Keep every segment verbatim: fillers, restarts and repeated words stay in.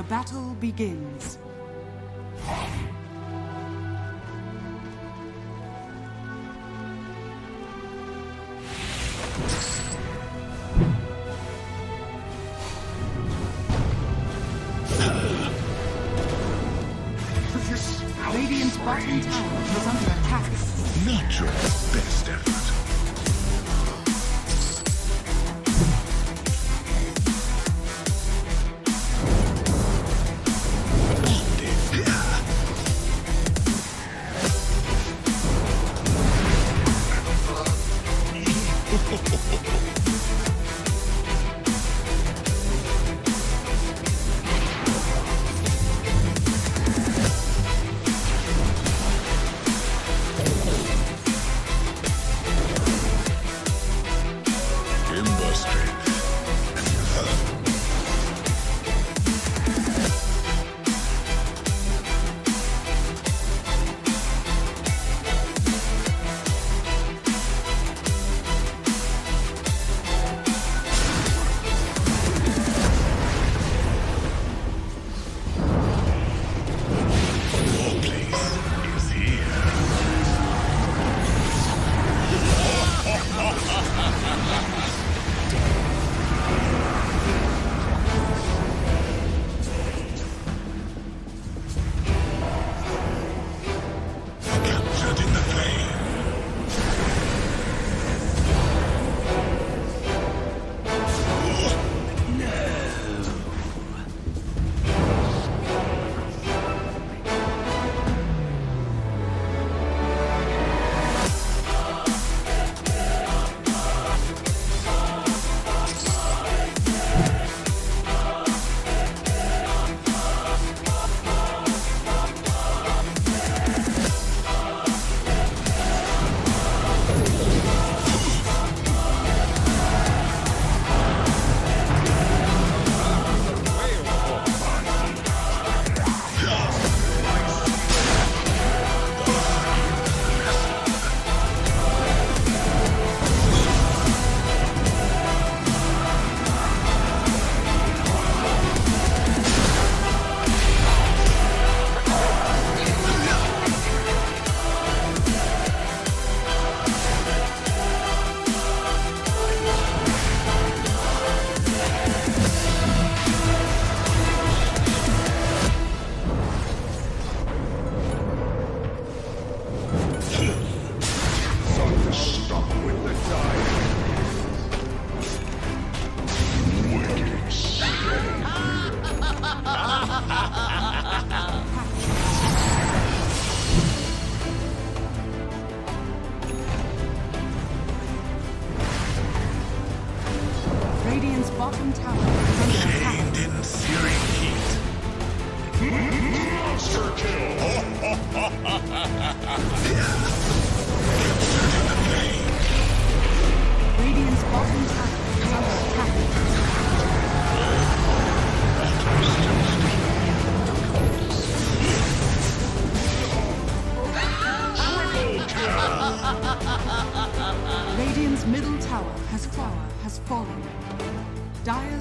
The battle begins. Radiant's bottom tower is under attack. Not your best effort.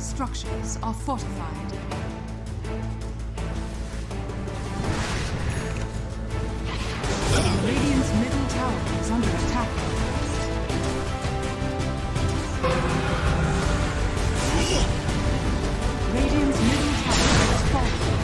Structures are fortified. Uh. Radiant's middle tower is under attack. Uh. Radiant's middle tower is falling. Uh.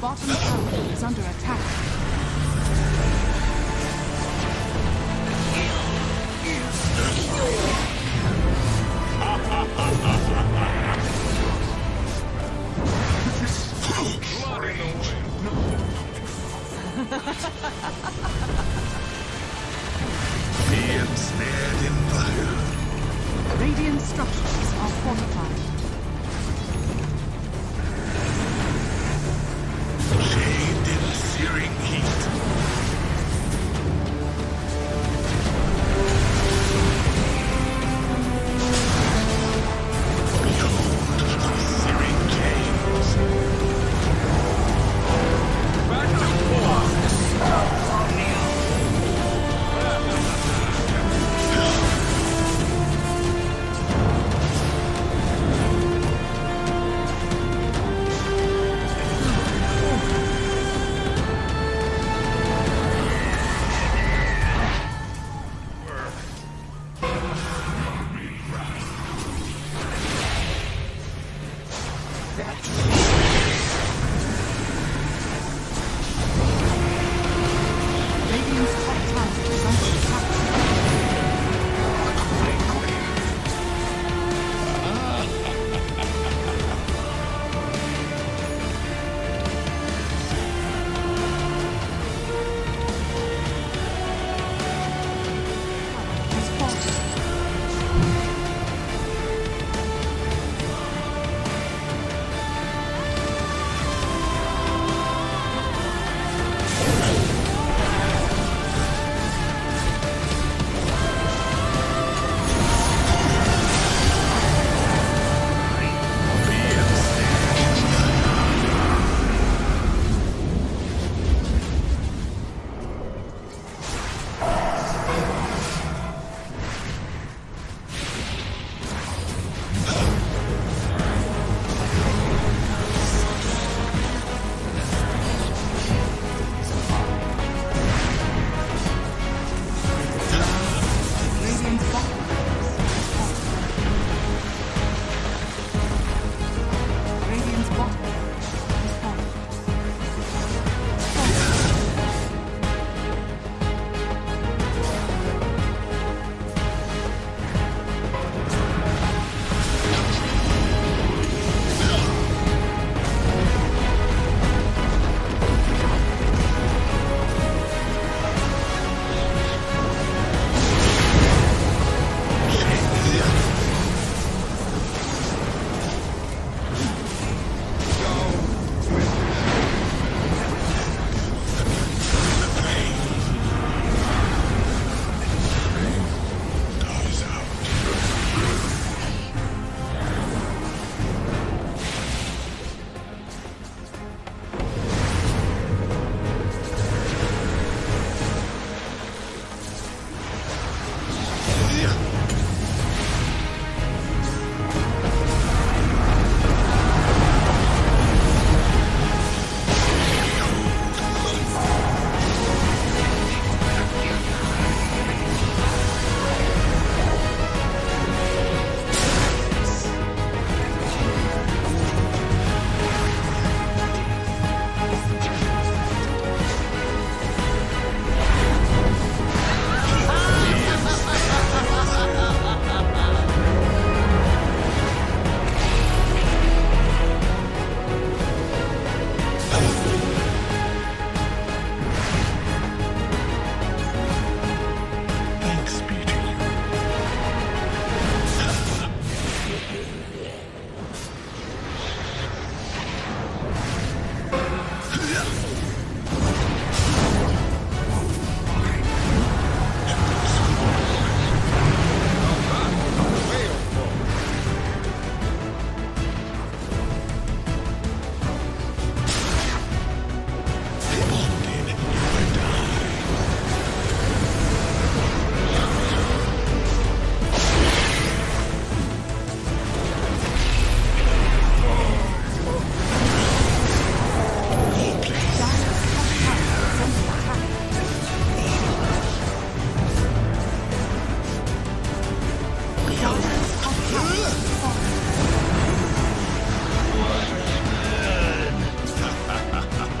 bottom tower is under attack. Ha ha ha.